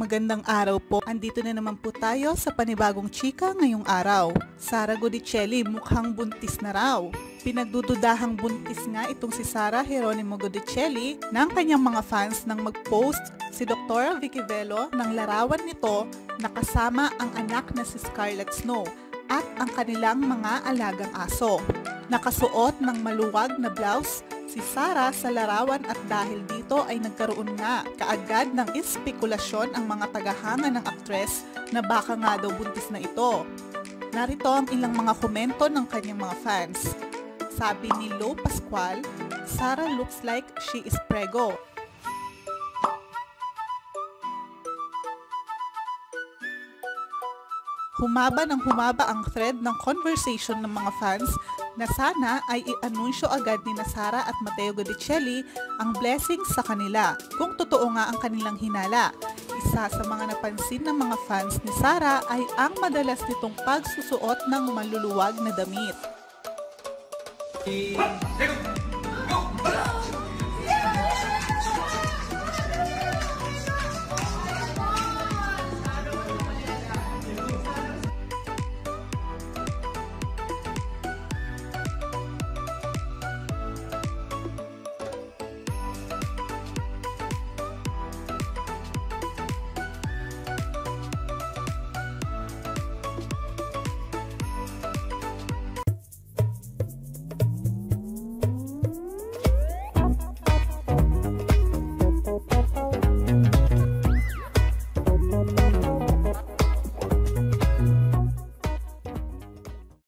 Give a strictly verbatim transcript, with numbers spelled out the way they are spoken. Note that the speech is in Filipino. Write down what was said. Magandang araw po. Andito na naman po tayo sa panibagong chika ngayong araw. Sarah Guidicelli mukhang buntis na raw. Pinagdududahang buntis nga itong si Sarah Geronimo Guidicelli ng kanyang mga fans nang mag-post si Doctor Vicky Velo ng larawan nito na kasama ang anak na si Scarlett Snow at ang kanilang mga alagang aso. Nakasuot ng maluwag na blouse si Sarah sa larawan at dahil dito ay nagkaroon nga kaagad ng espekulasyon ang mga tagahanga ng aktres na baka nga daw buntis na ito. Narito ang ilang mga komento ng kanyang mga fans. Sabi ni Lou Pascual, "Sarah looks like she is prego." Humaba ng humaba ang thread ng conversation ng mga fans na sana ay i-anunsyo agad ni Sarah at Mateo Guidicelli ang blessings sa kanila kung totoo nga ang kanilang hinala. Isa sa mga napansin ng mga fans ni Sarah ay ang madalas nitong pagsusuot ng maluluwag na damit.